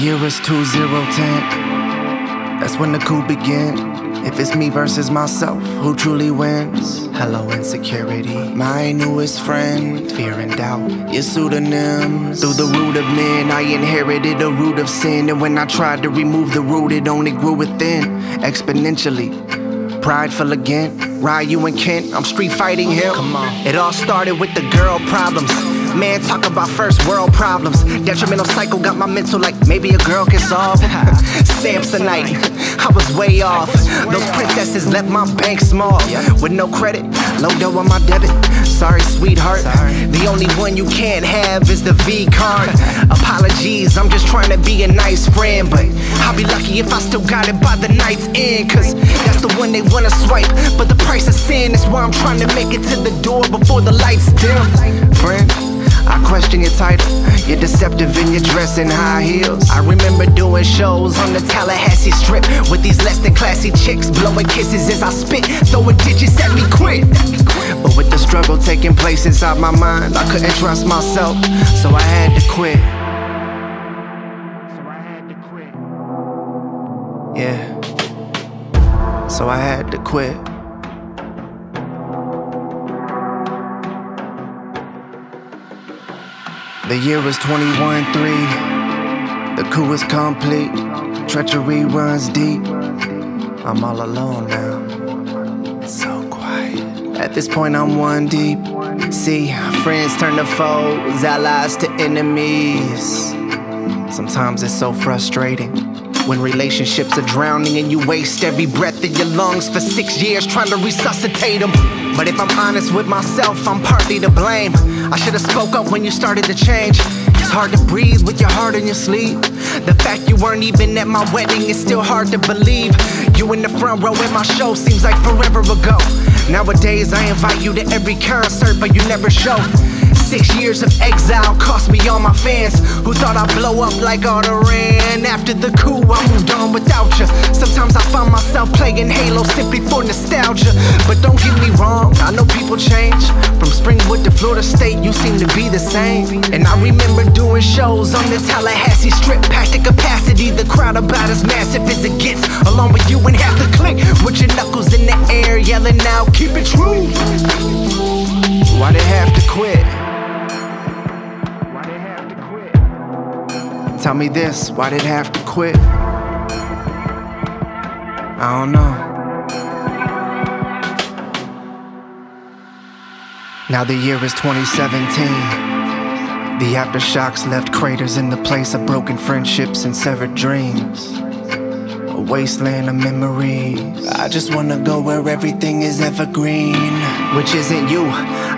year is 2010. That's when the coup began. If it's me versus myself, who truly wins? Hello, insecurity. My newest friend, fear and doubt. Your pseudonyms. Through the root of men, I inherited a root of sin. And when I tried to remove the root, it only grew within. Exponentially, prideful again. Ryu and Kent, I'm street fighting him. Come on. It all started with the girl problems. Man, talk about first world problems. Detrimental cycle got my mental like maybe a girl can solve. Samsonite, I was way off. Those princesses left my bank small. With no credit, low dough on my debit. Sorry, sweetheart. The only one you can't have is the V card. Apologies, I'm just trying to be a nice friend. But I'll be lucky if I still got it by the night's end. Cause that's the one they wanna swipe. But the price of sin is why I'm trying to make it to the door before the lights dim. Friend, I question your title, you're deceptive in your dress and high heels. I remember doing shows on the Tallahassee strip with these less than classy chicks, blowing kisses as I spit, throwing digits at me quick. But with the struggle taking place inside my mind, I couldn't trust myself, so I had to quit. Yeah, so I had to quit. The year is 21-3, the coup is complete, treachery runs deep, I'm all alone now, it's so quiet. At this point I'm one deep, see, friends turn to foes, allies to enemies. Sometimes it's so frustrating, when relationships are drowning and you waste every breath of your lungs for 6 years trying to resuscitate them. But if I'm honest with myself, I'm partly to blame. I should've spoke up when you started to change. It's hard to breathe with your heart in your sleeve. The fact you weren't even at my wedding is still hard to believe. You in the front row at my show seems like forever ago. Nowadays I invite you to every concert, but you never show. 6 years of exile cost me all my fans who thought I'd blow up like Ardoran. After the coup, I moved on without ya. Sometimes I find myself playing Halo simply for nostalgia. But don't get me wrong, I know people change. From Springwood to Florida State, you seem to be the same. And I remember doing shows on the Tallahassee strip, packed to capacity, the crowd about as massive as it gets. Along with you and half the clique, with your knuckles in the air, yelling out, keep it true. Why'd it have to quit? Tell me this, why'd it have to quit? I don't know. Now the year is 2017. The aftershocks left craters in the place of broken friendships and severed dreams. A wasteland of memories. I just wanna go where everything is evergreen. Which isn't you.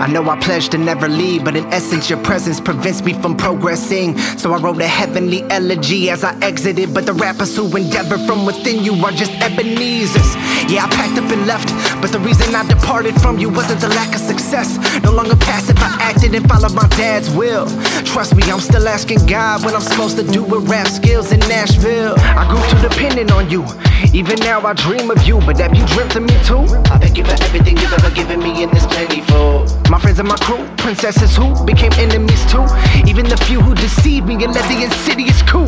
I know I pledged to never leave, but in essence your presence prevents me from progressing. So I wrote a heavenly elegy as I exited, but the rappers who endeavor from within you are just Ebenezer's. Yeah, I packed up and left, but the reason I departed from you wasn't the lack of success. No longer passive, I acted and followed my dad's will. Trust me, I'm still asking God what I'm supposed to do with rap skills in Nashville. I grew too dependent on you. Even now I dream of you, but have you dreamt of me too? I thank you for everything you've ever given me, and it's plentiful. My friends and my crew, princesses who became enemies too. Even the few who deceived me and led the insidious coup.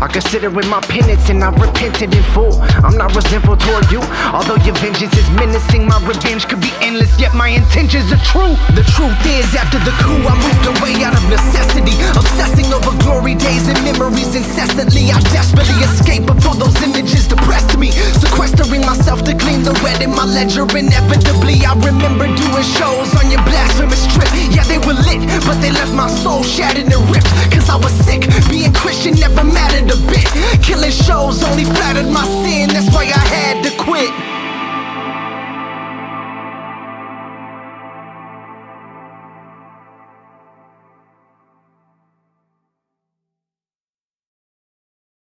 I consider it my penance and I repented in full. I'm not resentful toward you, although your vengeance is menacing. My revenge could be endless, yet my intentions are true. The truth is, after the coup, I moved away out of necessity, obsessing over glory days and memories incessantly. I desperately escaped before those images depressed me, sequestering myself to clean the red in my ledger. Inevitably, I remember doing shows on your blasphemous trip. Yeah, they were lit, but they left my soul shattered and ripped. Cause I was sick, being Christian never mattered a bit. Killing shows only flattered my sin, that's why I